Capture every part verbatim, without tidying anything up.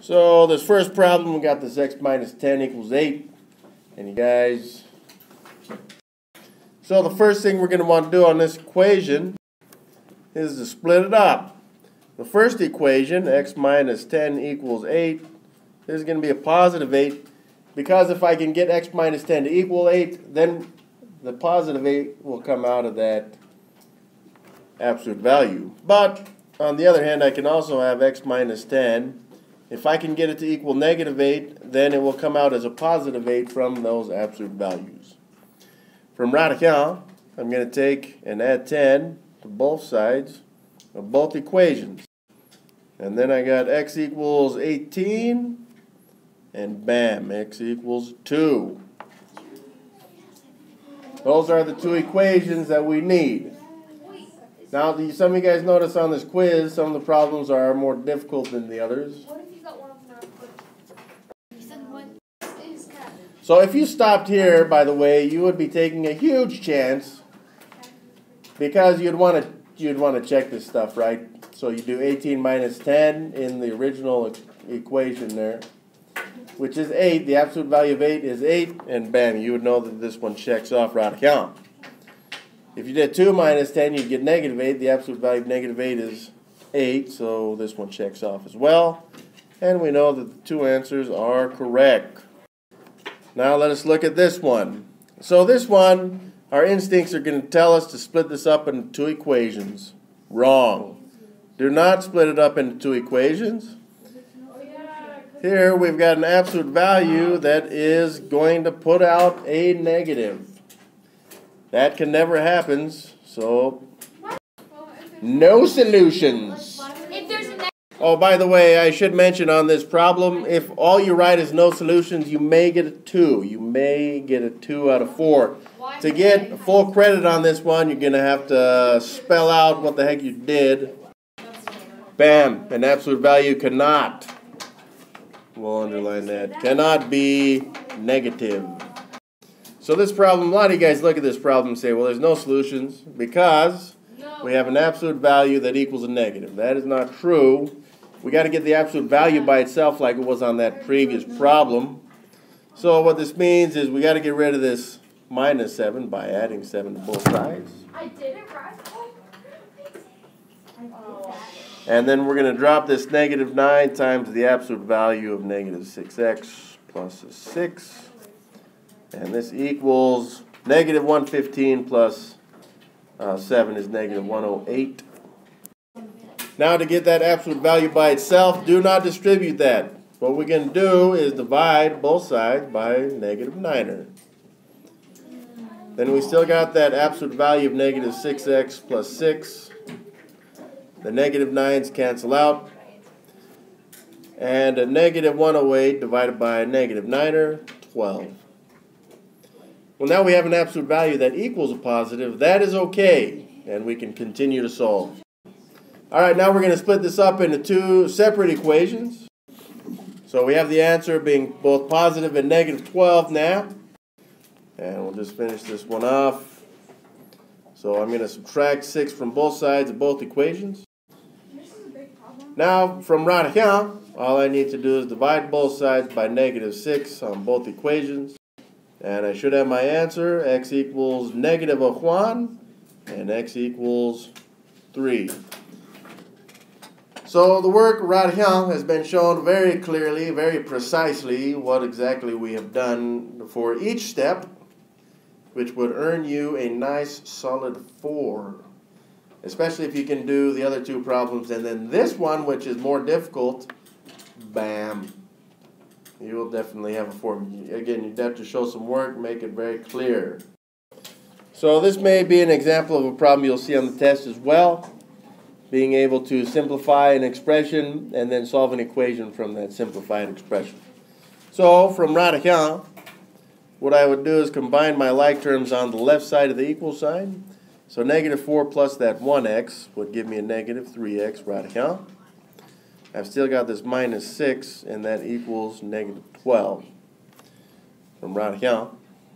So this first problem, we got this x minus ten equals eight. And you guys, so the first thing we're going to want to do on this equation is to split it up. The first equation, x minus ten equals eight, this is going to be a positive eight, because if I can get x minus ten to equal eight, then the positive eight will come out of that absolute value. But on the other hand, I can also have x minus ten. If I can get it to equal negative eight, then it will come out as a positive eight from those absolute values. From right here, I'm going to take and add ten to both sides of both equations. And then I got x equals eighteen, and bam, x equals two. Those are the two equations that we need. Now, some of you guys notice on this quiz, some of the problems are more difficult than the others. So if you stopped here, by the way, you would be taking a huge chance, because you'd want to you'd want to check this stuff, right? So you do eighteen minus ten in the original e- equation there, which is eight. The absolute value of eight is eight, and bam, you would know that this one checks off right here. If you did two minus ten, you'd get negative eight. The absolute value of negative eight is eight, so this one checks off as well. And we know that the two answers are correct. Now let us look at this one. So this one, our instincts are going to tell us to split this up into two equations. Wrong. Do not split it up into two equations. Here we've got an absolute value that is going to put out a negative. That can never happen, so no solutions. Oh, by the way, I should mention on this problem, if all you write is no solutions, you may get a two. You may get a two out of four. To get full credit on this one, you're going to have to spell out what the heck you did. Bam, an absolute value cannot, we'll underline that, cannot be negative. So this problem, a lot of you guys look at this problem and say, well, there's no solutions because we have an absolute value that equals a negative. That is not true. We got to get the absolute value by itself like it was on that previous problem. So what this means is we got to get rid of this minus seven by adding seven to both sides. I did it right. And then we're going to drop this negative nine times the absolute value of negative six x plus a six. And this equals negative one fifteen plus uh, seven is negative one oh eight. Now to get that absolute value by itself, do not distribute that. What we're going to do is divide both sides by negative niner. Then we still got that absolute value of negative six x plus six. The negative nines cancel out. And a negative one oh eight divided by a negative niner, twelve. Well, now we have an absolute value that equals a positive. That is okay, and we can continue to solve. All right, now we're going to split this up into two separate equations. So we have the answer being both positive and negative twelve now. And we'll just finish this one off. So I'm going to subtract six from both sides of both equations. This is a big problem. Now, from right here, all I need to do is divide both sides by negative six on both equations. And I should have my answer, x equals negative a one, and x equals three. So the work right here has been shown very clearly, very precisely, what exactly we have done for each step, which would earn you a nice solid four, especially if you can do the other two problems. And then this one, which is more difficult, bam, you will definitely have a four. Again, you'd have to show some work, make it very clear. So this may be an example of a problem you'll see on the test as well, being able to simplify an expression and then solve an equation from that simplified expression. So from right here, what I would do is combine my like terms on the left side of the equal sign. So negative four plus that one x would give me a negative three x right here. I've still got this minus six, and that equals negative twelve. From right here,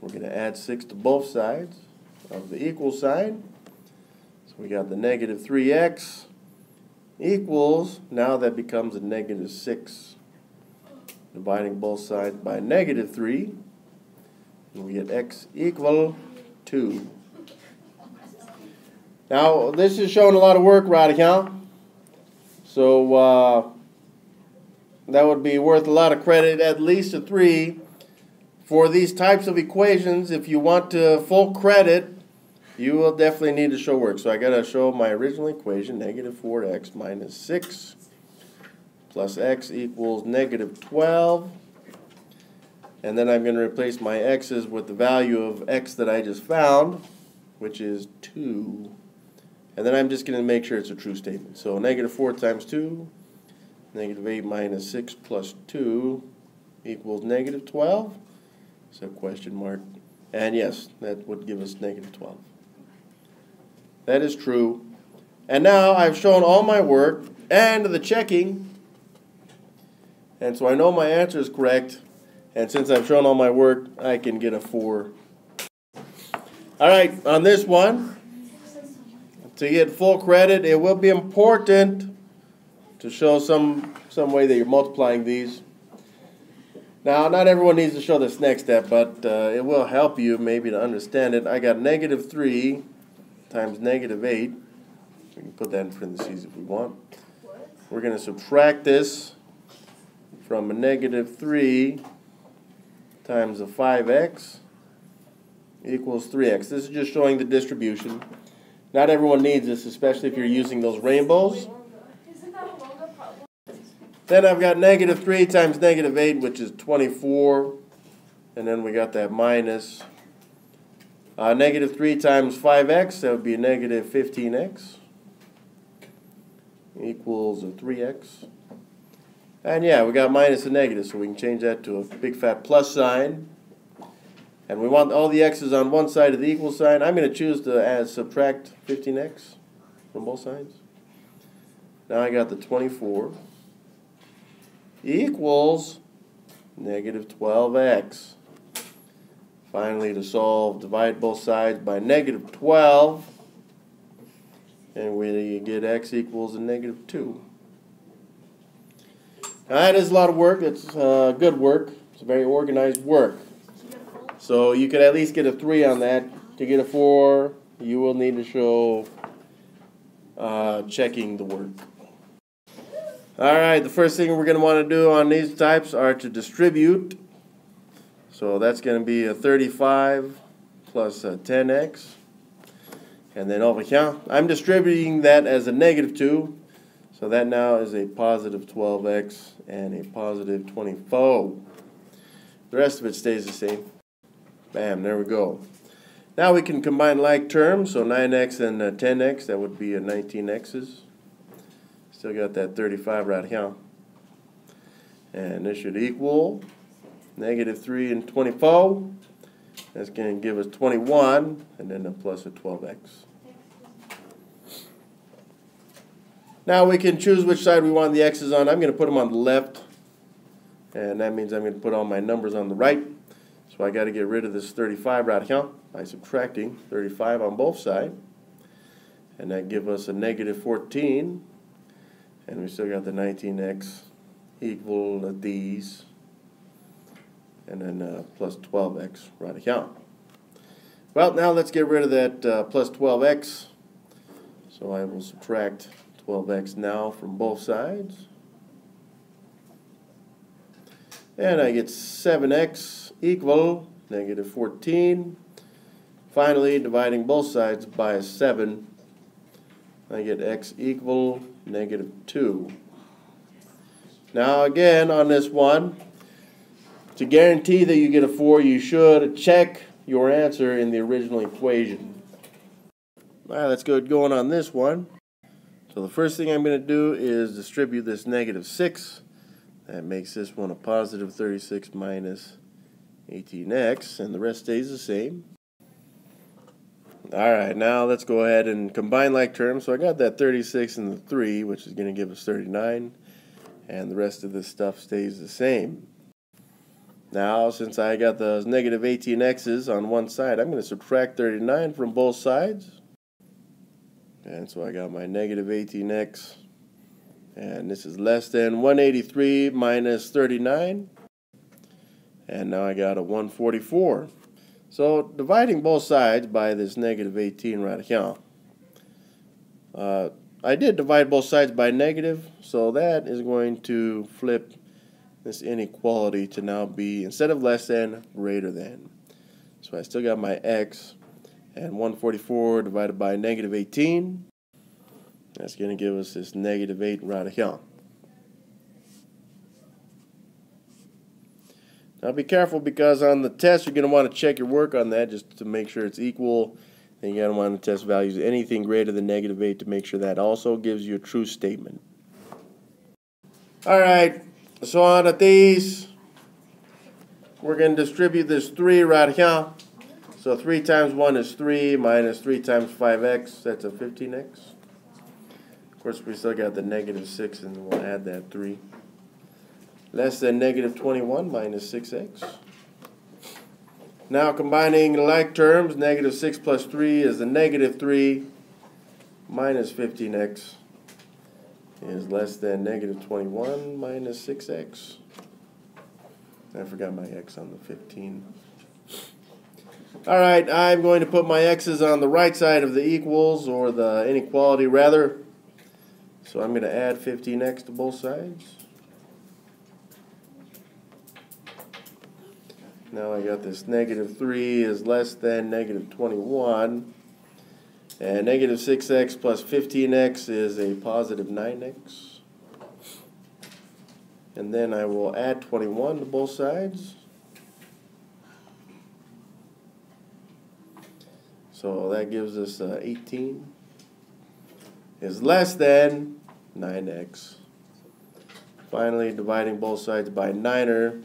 we're going to add six to both sides of the equal sign. So we got the negative three x equals, now that becomes a negative six. dividing both sides by negative three, and we get x equal two. Now, this is showing a lot of work, right, huh? So uh, that would be worth a lot of credit, at least a three, for these types of equations. If you want to full credit, you will definitely need to show work. So I got to show my original equation, negative four x minus six plus x equals negative twelve. And then I'm going to replace my x's with the value of x that I just found, which is two. And then I'm just going to make sure it's a true statement. So negative four times two, negative eight minus six plus two equals negative twelve. So question mark. And yes, that would give us negative twelve. That is true. And now I've shown all my work and the checking. And so I know my answer is correct. And since I've shown all my work, I can get a four. All right, on this one, to get full credit, it will be important to show some, some way that you're multiplying these. Now, not everyone needs to show this next step, but uh, it will help you maybe to understand it. I got negative three times negative eight. We can put that in parentheses if we want. We're going to subtract this from a negative three times a five x equals three x. This is just showing the distribution. Not everyone needs this, especially if you're using those rainbows. Then I've got negative three times negative eight, which is twenty-four. And then we got that minus. Uh, negative three times five x, that would be negative fifteen x, equals a three x. And yeah, we got minus and negative, so we can change that to a big fat plus sign. And we want all the x's on one side of the equal sign. I'm going to choose to add, subtract fifteen x from both sides. Now I got the twenty-four equals negative twelve x. Finally, to solve, divide both sides by negative twelve. And we get x equals a negative two. Now that is a lot of work. It's uh, good work. It's very organized work. So you could at least get a three on that. To get a four, you will need to show uh, checking the work. Alright, the first thing we're going to want to do on these types are to distribute. So that's going to be a thirty-five plus a ten x. And then over here, I'm distributing that as a negative two. So that now is a positive twelve x and a positive twenty-four. The rest of it stays the same. Bam, there we go. Now we can combine like terms, so nine x and uh, ten x, that would be a nineteen x's. Still got that thirty-five right here. And this should equal negative three and twenty-four. That's going to give us twenty-one, and then a plus of twelve x. Now we can choose which side we want the x's on. I'm going to put them on the left, and that means I'm going to put all my numbers on the right. So I got to get rid of this thirty-five right here by subtracting thirty-five on both sides. And that gives us a negative fourteen. And we still got the nineteen x equal to these. And then uh, plus twelve x right here. Well, now let's get rid of that uh, plus twelve x. So I will subtract twelve x now from both sides. And I get seven x equal negative fourteen. Finally, dividing both sides by seven, I get x equal negative two. Now again, on this one, to guarantee that you get a four, you should check your answer in the original equation. All right, let's get going on this one. So the first thing I'm going to do is distribute this negative six. That makes this one a positive thirty-six minus eighteen x, and the rest stays the same. Alright, now let's go ahead and combine like terms. So I got that thirty-six and the three, which is going to give us thirty-nine, and the rest of this stuff stays the same. Now, since I got those negative eighteen x's on one side, I'm going to subtract thirty-nine from both sides. And so I got my negative eighteen x. And this is less than one eighty-three minus thirty-nine. and now I got a one forty-four. So dividing both sides by this negative eighteen right here, uh, I did divide both sides by negative, so that is going to flip this inequality to now be, instead of less than, greater than. So I still got my x, and one forty-four divided by negative eighteen, that's going to give us this negative eight right here. Now be careful, because on the test you're going to want to check your work on that just to make sure it's equal. And you're going to want to test values anything greater than negative eight to make sure that also gives you a true statement. Alright, so on the these, we're going to distribute this three right here. So three times one is three, minus three times five x, that's a fifteen x. Of course, we still got the negative six, and we'll add that three. Less than negative twenty-one minus six x. Now combining like terms, negative six plus three is a negative three, minus fifteen x is less than negative twenty-one minus six x. I forgot my x on the fifteen. Alright, I'm going to put my x's on the right side of the equals, or the inequality rather. So I'm going to add fifteen x to both sides. Now I got this negative three is less than negative twenty-one. And negative six x plus fifteen x is a positive nine x. And then I will add twenty-one to both sides. So that gives us uh, eighteen is less than nine x. Finally, dividing both sides by niner.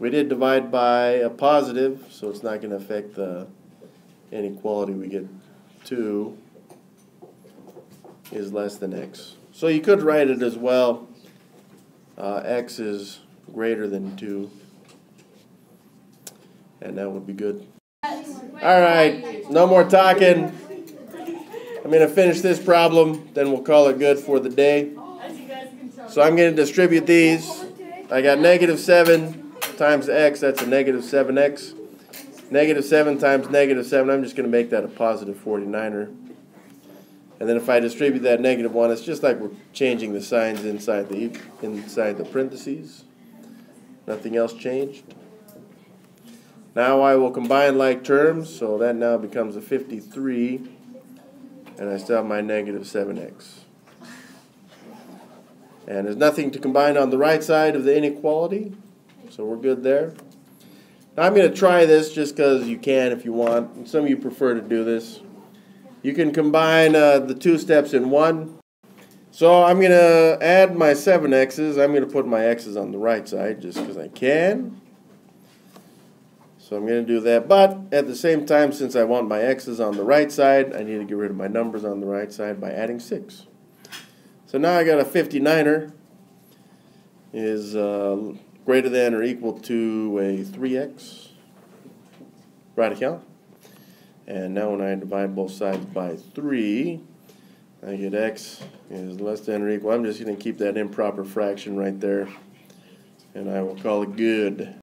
We did divide by a positive, so it's not going to affect the inequality. We get two is less than x. So you could write it as well. Uh, x is greater than two, and that would be good. All right, no more talking. I'm going to finish this problem, then we'll call it good for the day. So I'm going to distribute these. I got negative seven. Times x, that's a negative seven x. Negative seven times negative seven, I'm just going to make that a positive forty-niner. And then if I distribute that negative one, it's just like we're changing the signs inside the, inside the parentheses. Nothing else changed. Now I will combine like terms, so that now becomes a fifty-three. And I still have my negative seven x. And there's nothing to combine on the right side of the inequality. So we're good there. Now I'm going to try this just because you can if you want. And some of you prefer to do this. You can combine uh, the two steps in one. So I'm going to add my seven x's. I'm going to put my x's on the right side just because I can. So I'm going to do that. But at the same time, since I want my x's on the right side, I need to get rid of my numbers on the right side by adding six. So now I got a fifty-niner. Is... Uh, greater than or equal to a three x right here. And now when I divide both sides by three, I get x is less than or equal. I'm just going to keep that improper fraction right there, and I will call it good.